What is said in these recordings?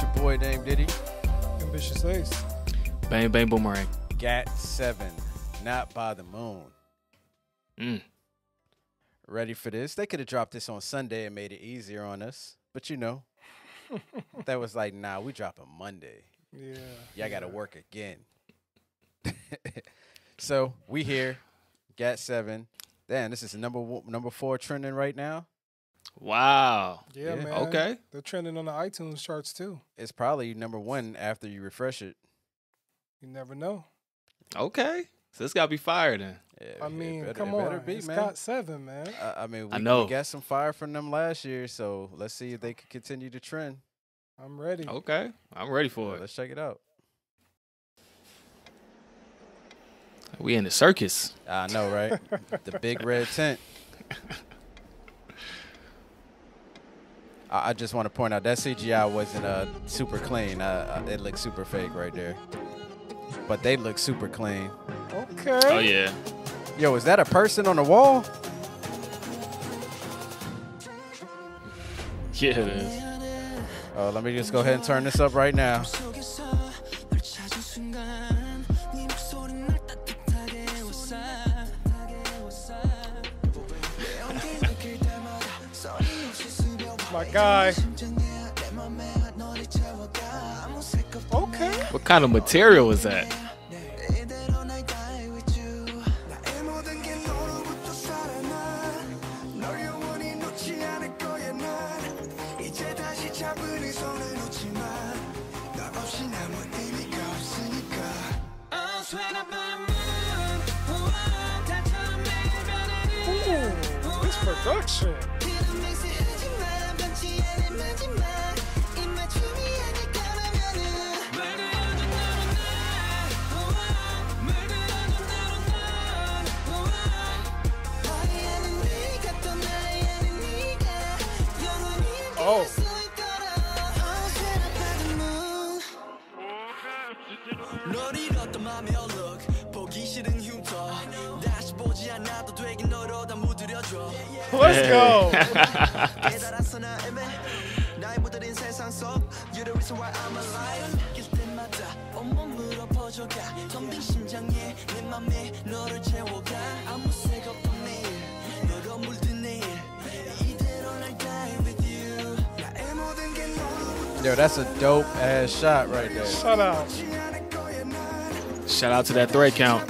It's your boy named Diddy. Ambitious Ace. Bang Bang Boomerang. GOT7, Not by the Moon. Ready for this? They could have dropped this on Sunday and made it easier on us, but you know, that was like, nah, we drop on Monday. Yeah. Y'all got to work again. So we here, GOT7. Damn, this is number four trending right now. Wow. Yeah, man. Okay. They're trending on the iTunes charts too. It's probably number one after you refresh it. You never know. Okay. So this got to be fire then. Yeah, I mean, come on. It better be, man. It's GOT7, man. I mean, we got some fire from them last year, so let's see if they can continue the trend. I'm ready. Okay. I'm ready for it. Let's check it out. We in the circus. I know, right? The big red tent. I just want to point out that CGI wasn't super clean. It looked super fake right there. But they look super clean. Okay. Oh, yeah. Yo, is that a person on the wall? Yeah, it is. Let me just go ahead and turn this up right now. My guy. Okay. What kind of material is that? Ooh, this production. Oh. Let's go. Yo, that's a dope ass shot right there. Shout out. Shout out to that thread count.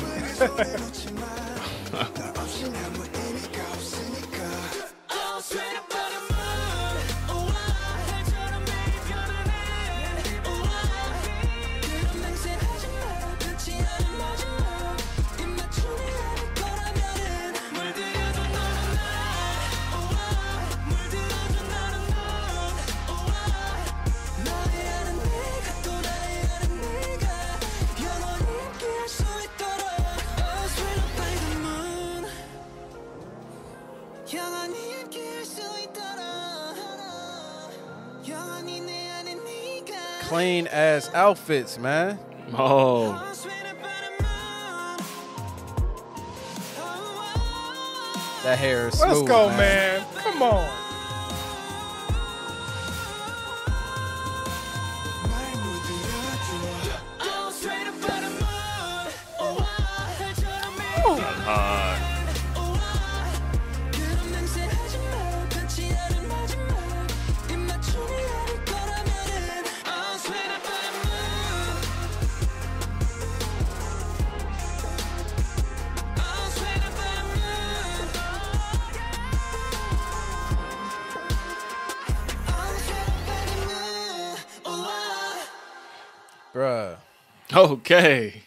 Clean ass outfits, man. Oh. That hair is smooth. Let's go, man. Come on. Bruh. Okay.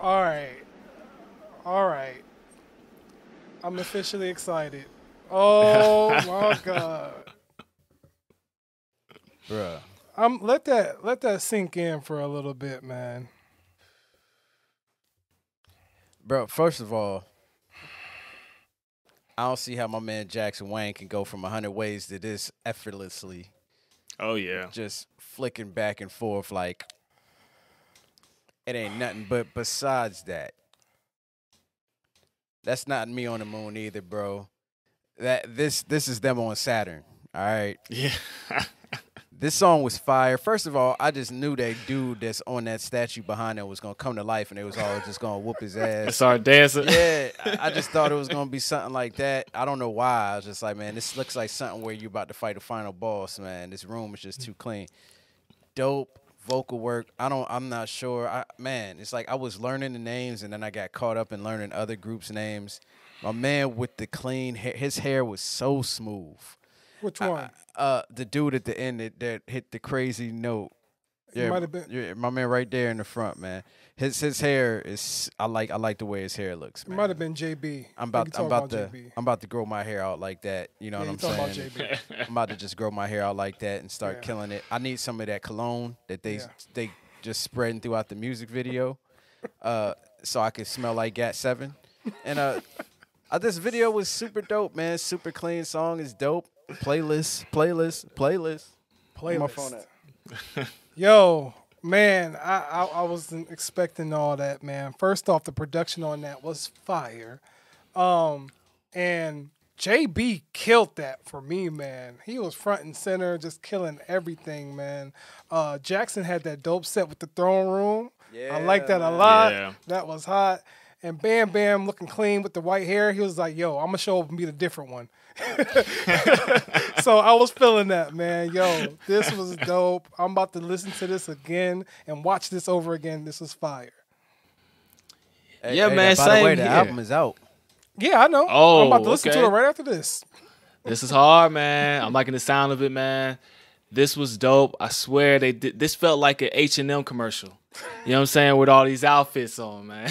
All right. All right. I'm officially excited. Oh, my God. Bruh. Let that sink in for a little bit, man. Bro, first of all, I don't see how my man Jackson Wang can go from 100 ways to this effortlessly. Oh, yeah. Just flicking back and forth like it ain't nothing. But besides that, that's not me on the moon either, bro. That this is them on Saturn, all right? Yeah. This song was fire. First of all, I just knew that dude that's on that statue behind that was going to come to life, and they was all just going to whoop his ass. That's our dancer. Yeah, I just thought it was going to be something like that. I don't know why. I was just like, man, this looks like something where you're about to fight a final boss, man. This room is just too clean. Dope vocal work. I'm not sure. Man, it's like I was learning the names, and then I got caught up in learning other groups' names. My man with the clean hair, his hair was so smooth. Which one? The dude at the end that hit the crazy note. Yeah, might have been. Yeah, my man right there in the front, man. His hair is I like the way his hair looks, man. It might have been JB. I'm about to grow my hair out like that. You know what I'm saying? About JB. I'm about to just grow my hair out like that and start killing it. I need some of that cologne that they just spreading throughout the music video, so I can smell like GOT7. And this video was super dope, man. Super clean, song is dope. Playlist. My phone at? Yo, man, I wasn't expecting all that, man. First off, the production on that was fire. And JB killed that for me, man. He was front and center, just killing everything, man. Jackson had that dope set with the throne room. Yeah, I like that a lot. Yeah. That was hot. And Bam Bam looking clean with the white hair. He was like, yo, I'm going to show up and be the different one. So I was feeling that, man. Yo, this was dope. I'm about to listen to this again and watch this over again. This was fire. Hey, yeah, hey, man. By the way, the album is out. Yeah, I know. Oh, I'm about to listen to it right after this. This is hard, man. I'm liking the sound of it, man. This was dope. I swear they did. This felt like an H&M commercial. You know what I'm saying? With all these outfits on, man.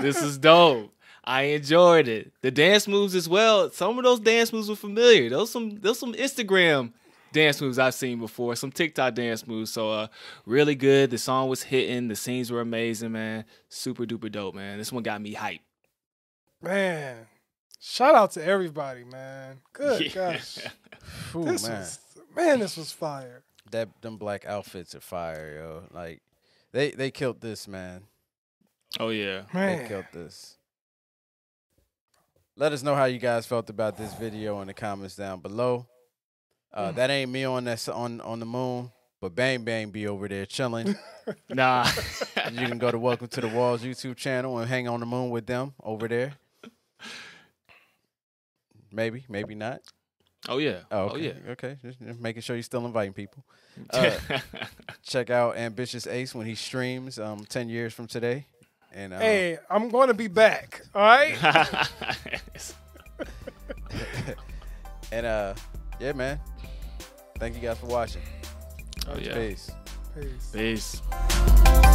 This is dope. I enjoyed it. The dance moves as well. Some of those dance moves were familiar. Those some Instagram dance moves I've seen before. Some TikTok dance moves. So really good. The song was hitting. The scenes were amazing, man. Super duper dope, man. This one got me hyped. Man. Shout out to everybody, man. Good gosh. Ooh, this was fire. Them black outfits are fire, yo. Like they killed this, man. Oh yeah. Man. They killed this. Let us know how you guys felt about this video in the comments down below. That ain't me on the moon, but Bang Bang be over there chilling. Nah. You can go to Welcome to the Walls YouTube channel and hang on the moon with them over there. Maybe, maybe not. Oh, yeah. Oh, okay. Oh, yeah. Okay. Just making sure you're still inviting people. Check out Ambitious Ace when he streams 10 years from today. And hey, I'm going to be back. All right? And, yeah, man. Thank you guys for watching. Oh, yeah. Peace. Peace. Peace.